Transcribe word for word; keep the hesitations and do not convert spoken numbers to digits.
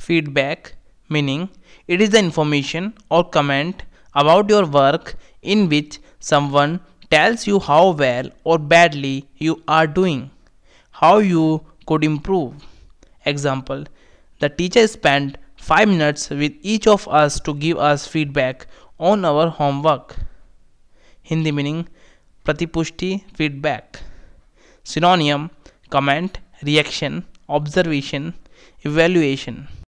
feedback, meaning it is the information or comment about your work in which someone tells you how well or badly you are doing, how you could improve. Example, the teacher spent five minutes with each of us to give us feedback on our homework. Hindi meaning Pratipushti feedback. Synonym: comment, reaction, observation, evaluation.